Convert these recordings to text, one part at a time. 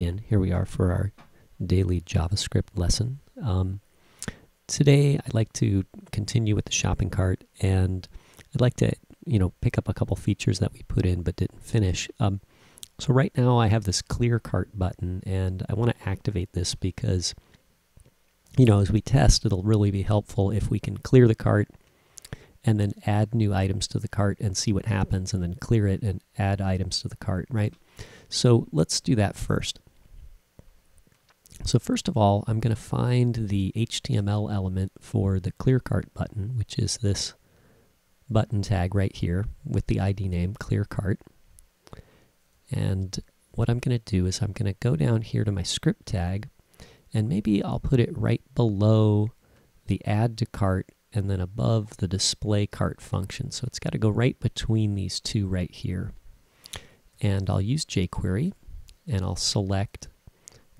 And here we are for our daily JavaScript lesson. Today I'd like to continue with the shopping cart, and I'd like to, pick up a couple features that we put in but didn't finish. So right now I have this clear cart button, and I want to activate this because, as we test, it'll really be helpful if we can clear the cart and then add new items to the cart and see what happens, and then clear it and add items to the cart, right? So let's do that first. So first of all, I'm going to find the HTML element for the clear cart button, which is this button tag right here with the ID name clear cart. And what I'm going to do is I'm going to go down here to my script tag, and maybe I'll put it right below the add to cart and then above the display cart function. So it's got to go right between these two right here. And I'll use jQuery, and I'll select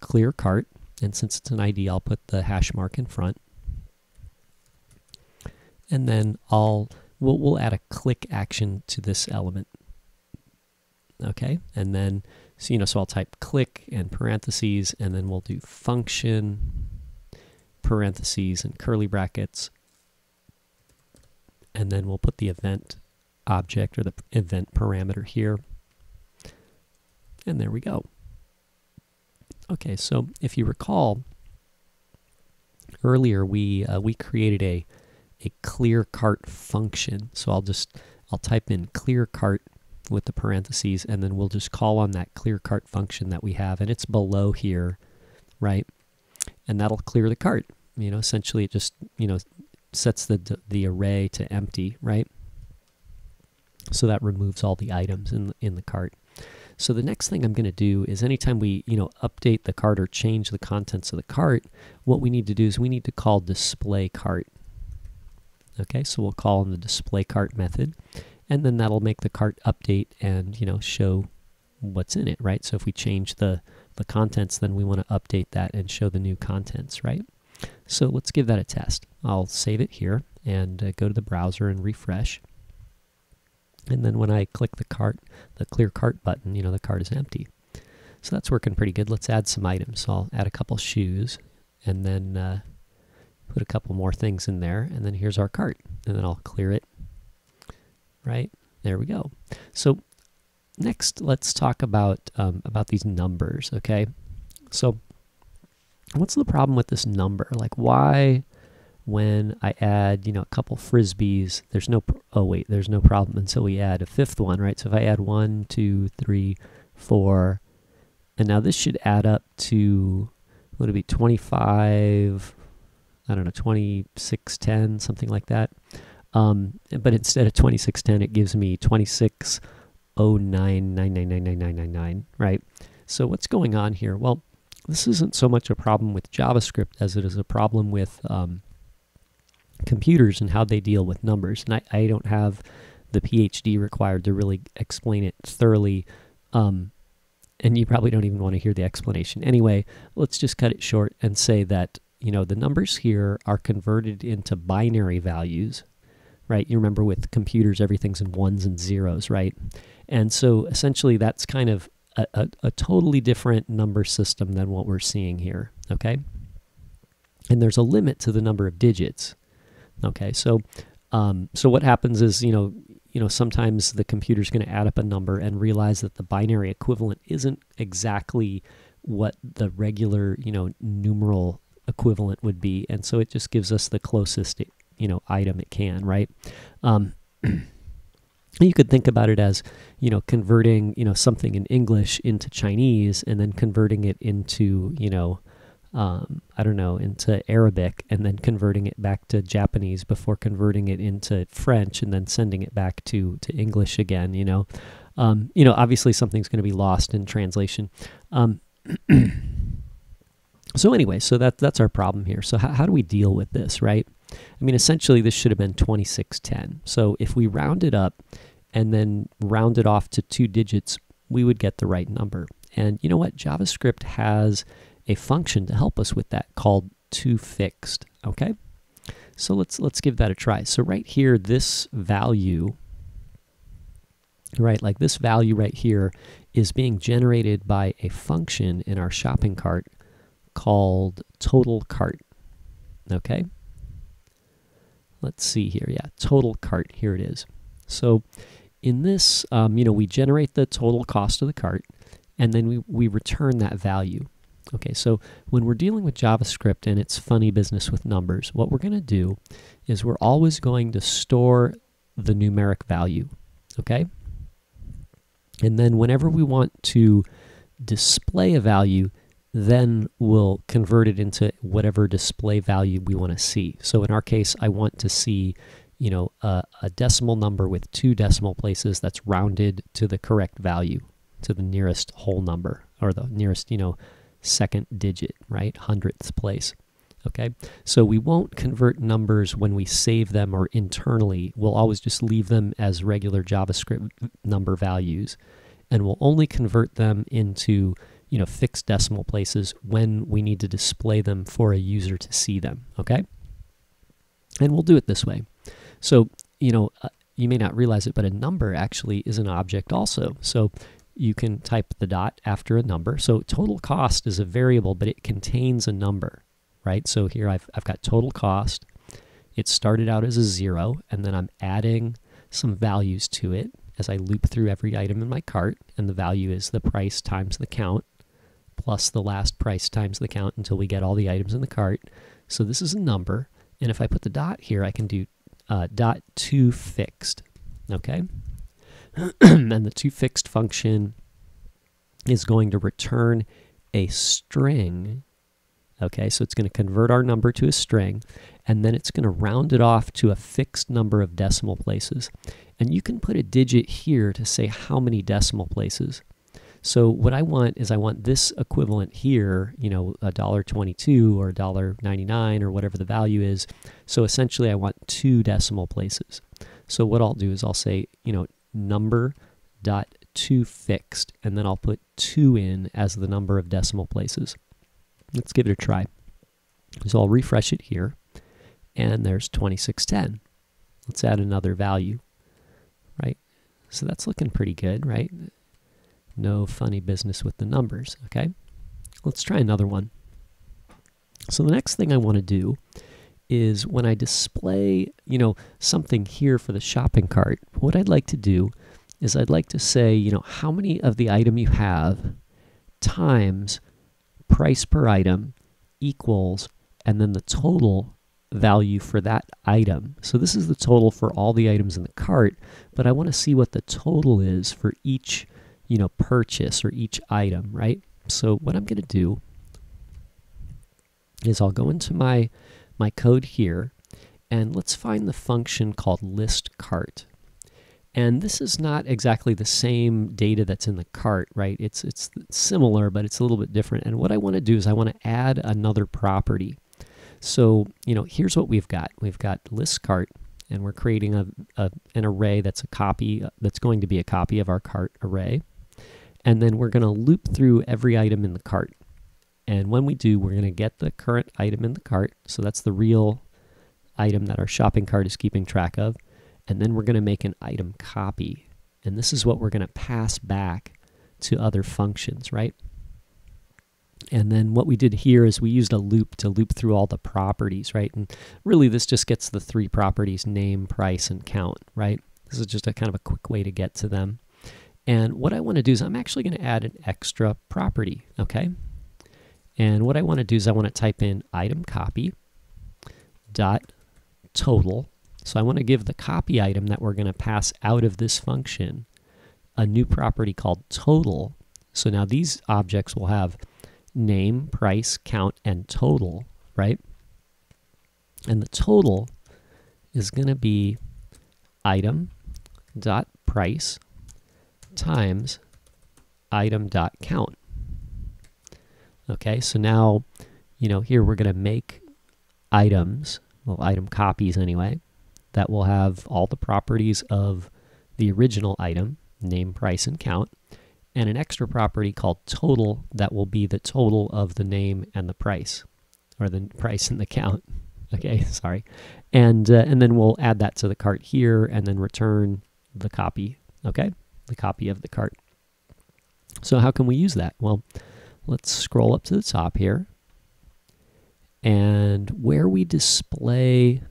clear cart, and since it's an ID, I'll put the hash mark in front, and then we'll add a click action to this element. Okay, and then so I'll type click and parentheses, and then we'll do function parentheses and curly brackets, and then we'll put the event object or the event parameter here. And there we go. Okay, so if you recall, earlier we created a clear cart function. So I'll type in clear cart with the parentheses, and then we'll just call on that clear cart function that we have, and it's below here, right? And that'll clear the cart. Essentially it just sets the array to empty, right? So that removes all the items in the cart. So the next thing I'm going to do is anytime we, update the cart or change the contents of the cart, what we need to do is we need to call display cart. Okay, so we'll call on the display cart method, and then that'll make the cart update and, show what's in it, right? So if we change the contents, then we want to update that and show the new contents, right? So let's give that a test. I'll save it here and go to the browser and refresh. And then when I click the clear cart button, the cart is empty. So that's working pretty good. Let's add some items. So I'll add a couple shoes, and then put a couple more things in there. And then here's our cart. And then I'll clear it. Right? There we go. So next, let's talk about these numbers. Okay. So what's the problem with this number? Like, why? When I add, a couple frisbees, there's no, there's no problem until we add a fifth one, right? So if I add 1, 2, 3, 4, and now this should add up to, would it be 25, I don't know, 26, 10, something like that. But instead of 26, 10, it gives me 26, 09, 9999999, right? So what's going on here? Well, this isn't so much a problem with JavaScript as it is a problem with, computers and how they deal with numbers, and I don't have the PhD required to really explain it thoroughly, and you probably don't even want to hear the explanation. Anyway, let's just cut it short and say that, the numbers here are converted into binary values, right? You remember with computers, everything's in ones and zeros, right? And so essentially that's kind of a totally different number system than what we're seeing here, okay? And there's a limit to the number of digits. Okay, so so what happens is, sometimes the computer's going to add up a number and realize that the binary equivalent isn't exactly what the regular, numeral equivalent would be, and so it just gives us the closest, item it can, right? You could think about it as, converting, something in English into Chinese and then converting it into, I don't know, into Arabic, and then converting it back to Japanese before converting it into French and then sending it back to English again, obviously something's going to be lost in translation. So anyway, so that's our problem here. So how do we deal with this, right? I mean, essentially this should have been 2610. So if we round it up and then round it off to 2 digits, we would get the right number. And you know what? JavaScript has a function to help us with that called toFixed. Okay, so let's give that a try. So right here, this value, right, like this value right here is being generated by a function in our shopping cart called total cart. Okay, let's see here. Yeah, total cart, here it is. So in this, we generate the total cost of the cart, and then we return that value. Okay, so when we're dealing with JavaScript and it's funny business with numbers, what we're going to do is we're always going to store the numeric value, okay? And then whenever we want to display a value, then we'll convert it into whatever display value we want to see. So in our case, I want to see, you know, a decimal number with 2 decimal places that's rounded to the correct value, to the nearest whole number, or the nearest, you know, second digit, right? 100th place. Okay, so we won't convert numbers when we save them or internally. We'll always just leave them as regular JavaScript number values, and we'll only convert them into, you know, fixed decimal places when we need to display them for a user to see them. Okay, and we'll do it this way. So, you know, you may not realize it, but a number actually is an object also. So you can type the dot after a number. So total cost is a variable, but it contains a number, right? So here I've got total cost. It started out as a 0, and then I'm adding some values to it as I loop through every item in my cart, and the value is the price times the count, plus the last price times the count until we get all the items in the cart. So this is a number, and if I put the dot here, I can do dot toFixed, okay? And the toFixed function is going to return a string. Okay, so it's going to convert our number to a string, and then it's going to round it off to a fixed number of decimal places. And you can put a digit here to say how many decimal places. So what I want is I want this equivalent here, you know, $1.22 or $1.99 or whatever the value is. So essentially I want 2 decimal places. So what I'll do is I'll say, you know, number.toFixed, and then I'll put 2 in as the number of decimal places. Let's give it a try. So I'll refresh it here, and there's 2610. Let's add another value, right? So that's looking pretty good, right? No funny business with the numbers, okay? Let's try another one. So the next thing I want to do is when I display, you know, something here for the shopping cart, what I'd like to do is I'd like to say, you know, how many of the item you have times price per item equals, and then the total value for that item. So this is the total for all the items in the cart, but I want to see what the total is for each, you know, purchase or each item, right? So what I'm going to do is I'll go into my code here, and let's find the function called list cart. And this is not exactly the same data that's in the cart, right? It's similar, but it's a little bit different. And what I want to do is I want to add another property. So, you know, here's what we've got. We've got list cart, and we're creating an array that's a copy, that's going to be a copy of our cart array. And then we're going to loop through every item in the cart. And when we do, we're going to get the current item in the cart. So that's the real item that our shopping cart is keeping track of. And then we're going to make an item copy. And this is what we're going to pass back to other functions, right? And then what we did here is we used a loop to loop through all the properties, right? And really this just gets the 3 properties, name, price, and count, right? This is just a kind of a quick way to get to them. And what I want to do is I'm actually going to add an extra property, okay? And what I want to do is I want to type in item copy dot total. So I want to give the copy item that we're going to pass out of this function a new property called total. So now these objects will have name, price, count, and total, right? And the total is going to be item.price times item.count. Okay, so now, you know, here we're going to make items, well, item copies anyway, that will have all the properties of the original item, name, price, and count, and an extra property called total that will be the total of the name and the price, or the price and the count. Okay, sorry. And then we'll add that to the cart here, and then return the copy, okay? The copy of the cart. So how can we use that? Well, let's scroll up to the top here. And where we display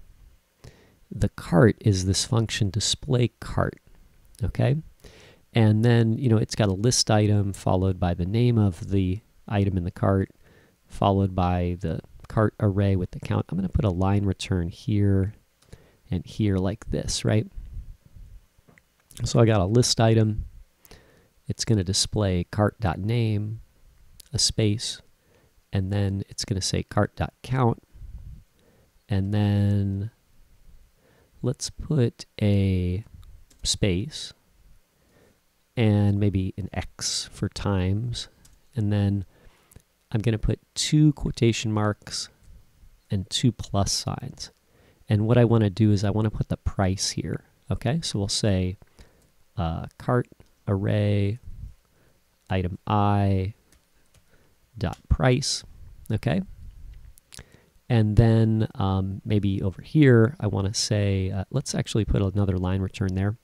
the cart is this function display cart. Okay? And then, you know, it's got a list item followed by the name of the item in the cart, followed by the cart array with the count. I'm going to put a line return here and here like this, right? So I got a list item. It's going to display cart.name, a space, and then it's going to say cart.count. And then let's put a space and maybe an X for times. And then I'm going to put 2 quotation marks and 2 plus signs. And what I want to do is I want to put the price here. Okay, so we'll say cart array item I dot price. Okay, and then maybe over here I want to say let's actually put another line return there.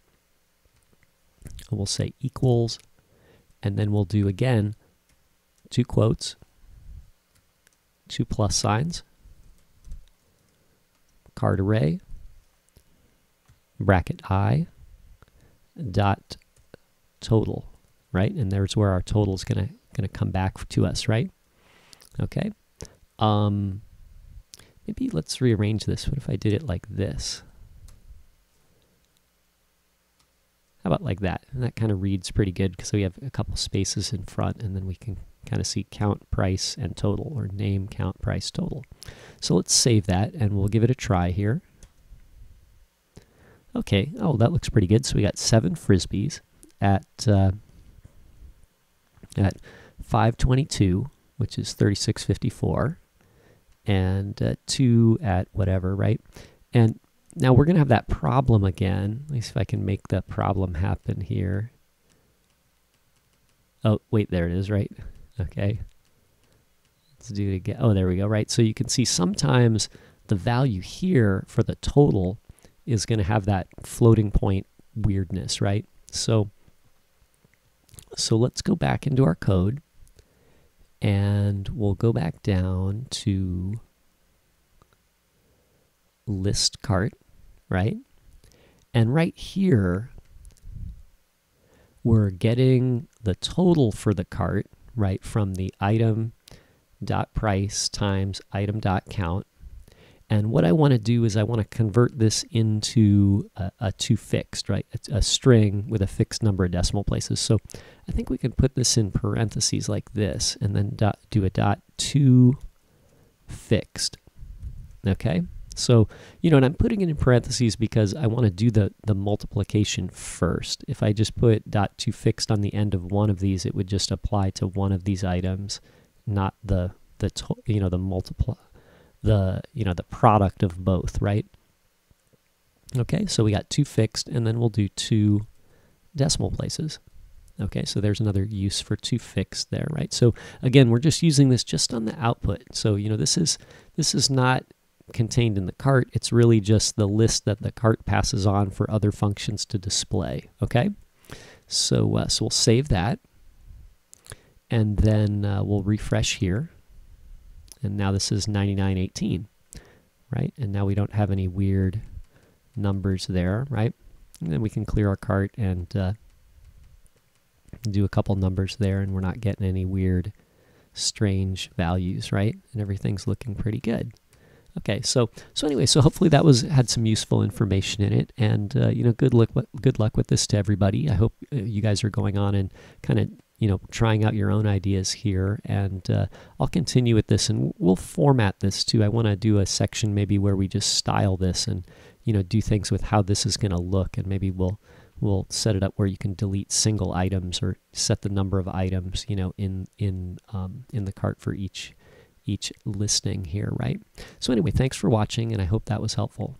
We'll say equals, and then we'll do again 2 quotes, 2 plus signs, cart array, bracket I, dot total, right? And there's where our total is gonna come back to us, right? Okay. Maybe let's rearrange this. What if I did it like this? How about like that? And that kind of reads pretty good because we have a couple spaces in front, and then we can kind of see count, price, and total, or name, count, price, total. So let's save that, and we'll give it a try here. Okay, oh, that looks pretty good. So we got 7 Frisbees at 522, which is 36.54, and 2 at whatever, right? And now we're going to have that problem again. At least if I can make the problem happen here. Oh, wait, there it is, right? Okay. Let's do it again. Oh, there we go, right? So you can see sometimes the value here for the total is going to have that floating point weirdness, right? So let's go back into our code, and we'll go back down to list cart, right? And right here, we're getting the total for the cart, right, from the item.price times item.count. And what I want to do is I want to convert this into a toFixed, right, a string with a fixed number of decimal places. So I think we can put this in parentheses like this, and then do a dot toFixed, okay? So, you know, and I'm putting it in parentheses because I want to do the multiplication first. If I just put dot toFixed on the end of one of these, it would just apply to one of these items, not the product of both, right? Okay, so we got toFixed, and then we'll do 2 decimal places. Okay, so there's another use for toFixed there, right? So again, we're just using this just on the output. So, you know, this is not contained in the cart. It's really just the list that the cart passes on for other functions to display. Okay, so we'll save that, and then we'll refresh here, and now this is 99.18, right? And now we don't have any weird numbers there, right? And then we can clear our cart and do a couple numbers there, and we're not getting any weird strange values, right? And everything's looking pretty good. Okay, so anyway, so hopefully that had some useful information in it, and you know, good luck with this to everybody. I hope you guys are going on and kind of, you know, trying out your own ideas here, and I'll continue with this, and we'll format this too. I want to do a section maybe where we just style this, and you know, do things with how this is going to look, and maybe we'll set it up where you can delete single items or set the number of items, you know, in the cart for each listing here, right? So anyway, thanks for watching, and I hope that was helpful.